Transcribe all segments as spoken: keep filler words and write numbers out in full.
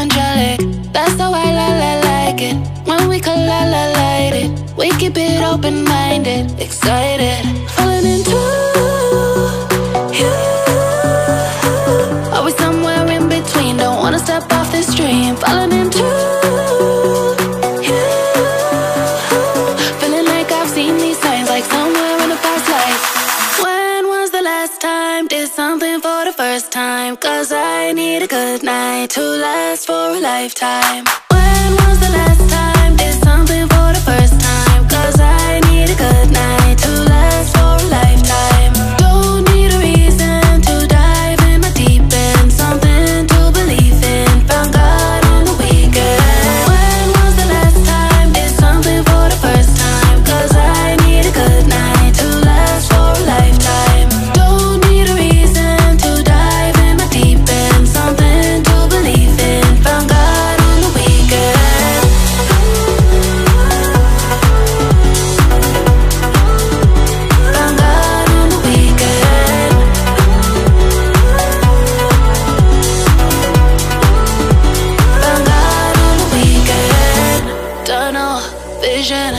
angelic. That's how I la la like it. When we collide, la light it. We keep it open-minded, excited, falling into you. Always somewhere in between. Don't wanna step off this dream. Falling into you. Feeling like I've seen these signs, like somewhere in a past life. When was the last time did something for the first time? 'Cause I need a good night to last for a lifetime. When was the last time did something for the first time? 'Cause I need a good night to last for a lifetime. Don't need a reason to dive in my deep end. Something to believe in. Found God in the weekend. When was the last time did something for the first time? 'Cause I need a good night to last for a lifetime. Don't need a reason to dive in my deep end. Something to believe in. Found God on the weekend. Found God on the weekend. Found God on the weekend. Tunnel vision,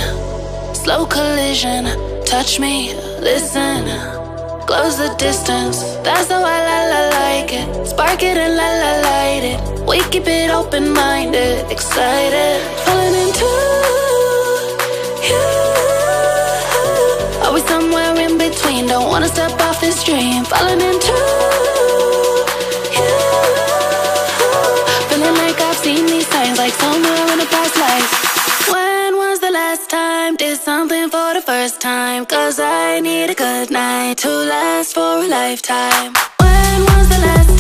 slow collision. Touch me, listen, close the distance. That's how I la la like it. Spark it and la la light it. We keep it open-minded, excited, falling into you. Always somewhere in between. Don't wanna step off this dream. Falling into you. Feeling like I've seen these signs, like somewhere in a past life. When was the last time did something for the first time? 'Cause I need a good night to last for a lifetime. When was the last